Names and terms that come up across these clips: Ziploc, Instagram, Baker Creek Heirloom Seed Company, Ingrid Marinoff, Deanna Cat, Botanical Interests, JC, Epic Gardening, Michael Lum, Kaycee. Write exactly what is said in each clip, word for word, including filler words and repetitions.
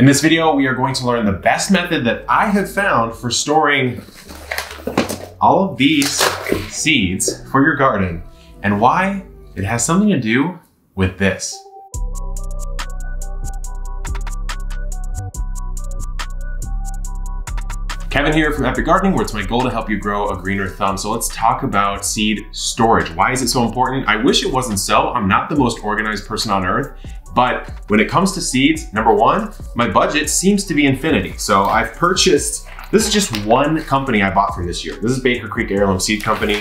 In this video, we are going to learn the best method that I have found for storing all of these seeds for your garden and why it has something to do with this. Kevin here from Epic Gardening, where it's my goal to help you grow a greener thumb. So let's talk about seed storage. Why is it so important? I wish it wasn't so. I'm not the most organized person on earth, but when it comes to seeds, number one, my budget seems to be infinity. So I've purchased, this is just one company I bought for this year. This is Baker Creek Heirloom Seed Company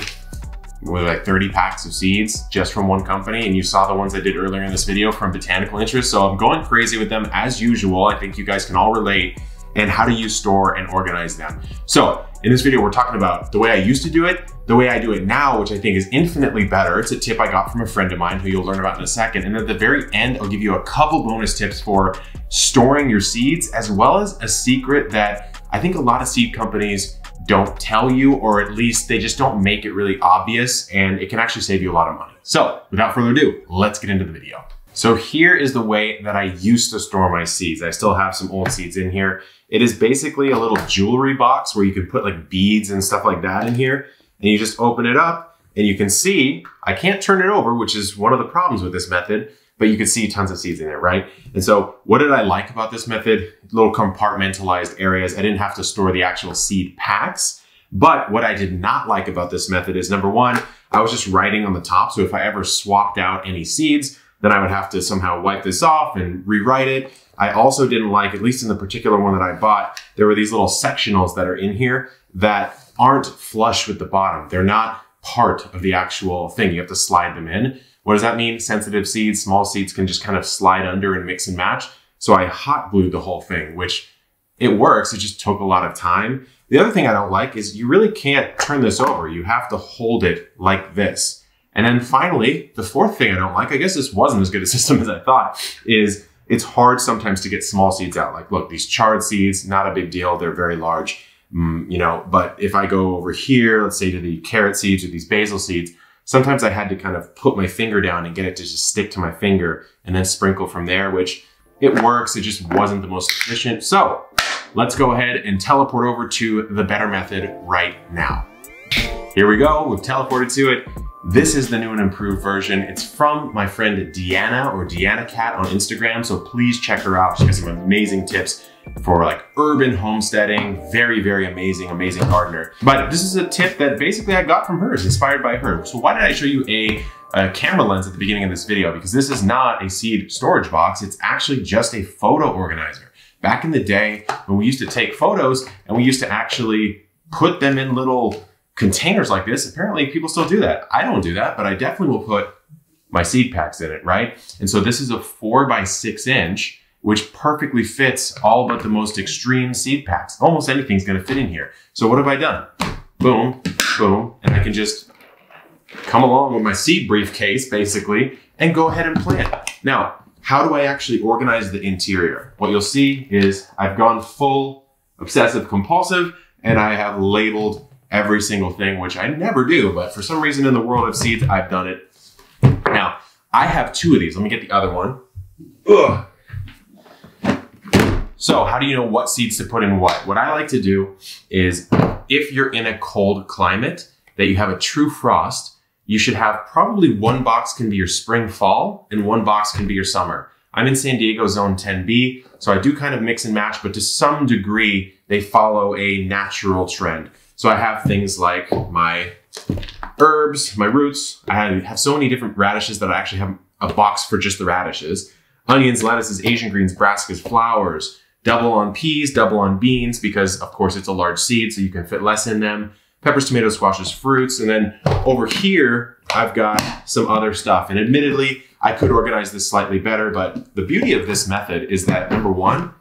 with like thirty packs of seeds just from one company. And you saw the ones I did earlier in this video from Botanical Interests. So I'm going crazy with them as usual. I think you guys can all relate. And how do you store and organize them? So in this video, we're talking about the way I used to do it, the way I do it now, which I think is infinitely better. It's a tip I got from a friend of mine who you'll learn about in a second. And at the very end, I'll give you a couple bonus tips for storing your seeds, as well as a secret that I think a lot of seed companies don't tell you, or at least they just don't make it really obvious, and it can actually save you a lot of money. So without further ado, let's get into the video. So here is the way that I used to store my seeds. I still have some old seeds in here. It is basically a little jewelry box where you can put like beads and stuff like that in here. And you just open it up and you can see, I can't turn it over, which is one of the problems with this method, but you can see tons of seeds in there, right? And so what did I like about this method? Little compartmentalized areas. I didn't have to store the actual seed packs. But what I did not like about this method is, number one, I was just writing on the top. So if I ever swapped out any seeds, then I would have to somehow wipe this off and rewrite it. I also didn't like, at least in the particular one that I bought, there were these little sectionals that are in here that aren't flush with the bottom. They're not part of the actual thing. You have to slide them in. What does that mean? Sensitive seeds, small seeds can just kind of slide under and mix and match. So I hot glued the whole thing, which it works. It just took a lot of time. The other thing I don't like is you really can't turn this over. You have to hold it like this. And then finally, the fourth thing I don't like, I guess this wasn't as good a system as I thought, is it's hard sometimes to get small seeds out. Like, look, these charred seeds, not a big deal. They're very large, mm, you know, but if I go over here, let's say to the carrot seeds or these basil seeds, sometimes I had to kind of put my finger down and get it to just stick to my finger and then sprinkle from there, which it works. It just wasn't the most efficient. So let's go ahead and teleport over to the better method right now. Here we go. We've teleported to it. This is the new and improved version. It's from my friend Deanna, or Deanna Cat on Instagram. So please check her out. She has some amazing tips for like urban homesteading. Very, very amazing, amazing gardener. But this is a tip that basically I got from her. It's inspired by her. So why did I show you a, a camera lens at the beginning of this video? Because this is not a seed storage box. It's actually just a photo organizer. Back in the day when we used to take photos and we used to actually put them in little containers like this, apparently people still do that. I don't do that, but I definitely will put my seed packs in it, right? And so this is a four by six inch, which perfectly fits all but the most extreme seed packs. Almost anything's gonna fit in here. So what have I done? Boom, boom, and I can just come along with my seed briefcase basically and go ahead and plant. Now, how do I actually organize the interior? What you'll see is I've gone full obsessive compulsive and I have labeled every single thing, which I never do, but for some reason in the world of seeds, I've done it. Now, I have two of these. Let me get the other one. Ugh. So how do you know what seeds to put in what? What I like to do is if you're in a cold climate, that you have a true frost, you should have probably one box can be your spring, fall, and one box can be your summer. I'm in San Diego zone ten B, so I do kind of mix and match, but to some degree, they follow a natural trend. So I have things like my herbs, my roots. I have so many different radishes that I actually have a box for just the radishes. Onions, lettuces, Asian greens, brassicas, flowers, double on peas, double on beans, because of course it's a large seed, so you can fit less in them. Peppers, tomatoes, squashes, fruits. And then over here, I've got some other stuff. And admittedly, I could organize this slightly better, but the beauty of this method is that number one,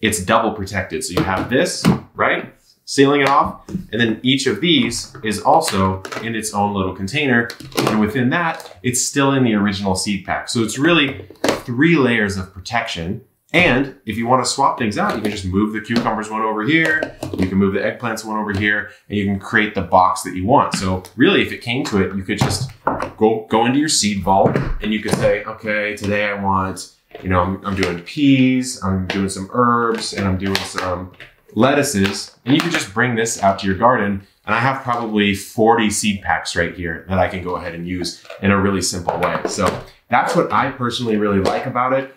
it's double protected. So you have this, right? Sealing it off, and then each of these is also in its own little container, and within that, it's still in the original seed pack. So it's really three layers of protection, and if you want to swap things out, you can just move the cucumbers one over here, you can move the eggplants one over here, and you can create the box that you want. So really, if it came to it, you could just go, go into your seed vault, and you could say, okay, today I want you know, I'm, I'm doing peas, I'm doing some herbs, and I'm doing some lettuces. And you can just bring this out to your garden. And I have probably forty seed packs right here that I can go ahead and use in a really simple way. So that's what I personally really like about it.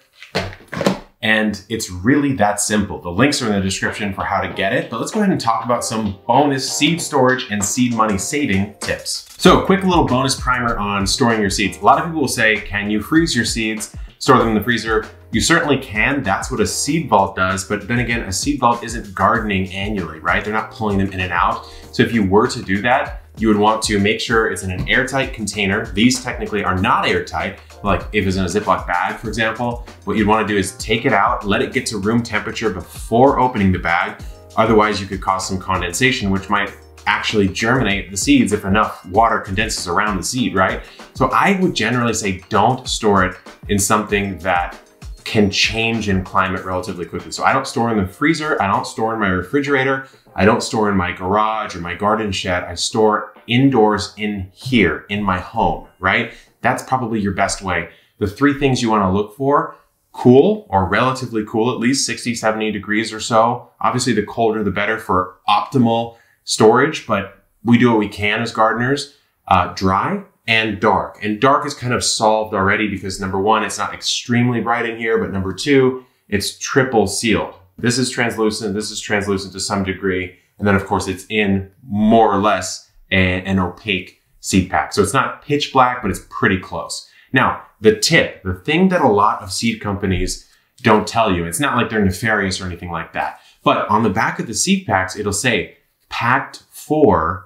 And it's really that simple. The links are in the description for how to get it, but let's go ahead and talk about some bonus seed storage and seed money saving tips. So a quick little bonus primer on storing your seeds. A lot of people will say, can you freeze your seeds, store them in the freezer? You certainly can. That's what a seed vault does. But then again, a seed vault isn't gardening annually, right? They're not pulling them in and out. So if you were to do that, you would want to make sure it's in an airtight container. These technically are not airtight. Like if it's in a Ziploc bag, for example, what you'd want to do is take it out, let it get to room temperature before opening the bag. Otherwise, you could cause some condensation, which might actually germinate the seeds if enough water condenses around the seed, right? So I would generally say don't store it in something that can change in climate relatively quickly. So I don't store in the freezer, I don't store in my refrigerator, I don't store in my garage or my garden shed. I store indoors in here, in my home, right? That's probably your best way. The three things you want to look for: cool, or relatively cool, at least sixty, seventy degrees or so. Obviously the colder the better for optimal storage, but we do what we can as gardeners. Uh, dry and dark. And dark is kind of solved already because number one, it's not extremely bright in here, but number two, it's triple sealed. This is translucent, this is translucent to some degree, and then of course it's in more or less a, an opaque seed pack. So it's not pitch black, but it's pretty close. Now, the tip, the thing that a lot of seed companies don't tell you, it's not like they're nefarious or anything like that, but on the back of the seed packs, it'll say packed for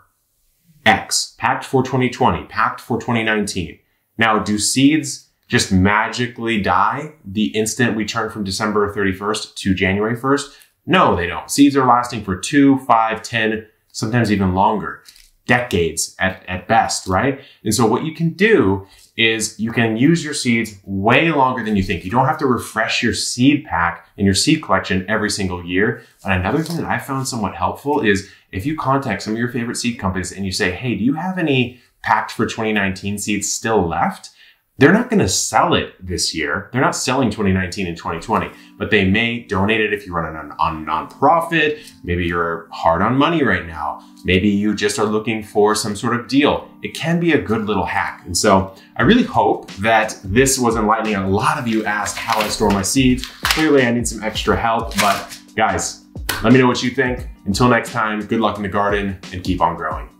X, packed for twenty twenty, packed for twenty nineteen. Now, do seeds just magically die the instant we turn from December thirty-first to January first? No, they don't. Seeds are lasting for two, five, ten, sometimes even longer, decades at, at best, right? And so what you can do is you can use your seeds way longer than you think. You don't have to refresh your seed pack and your seed collection every single year. And another thing that I found somewhat helpful is if you contact some of your favorite seed companies and you say, hey, do you have any packed for twenty nineteen seeds still left? They're not gonna sell it this year. They're not selling twenty nineteen and twenty twenty, but they may donate it if you run an, on a nonprofit. Maybe you're hard on money right now. Maybe you just are looking for some sort of deal. It can be a good little hack. And so I really hope that this was enlightening. A lot of you asked how I store my seeds. Clearly I need some extra help, but guys, let me know what you think. Until next time, good luck in the garden and keep on growing.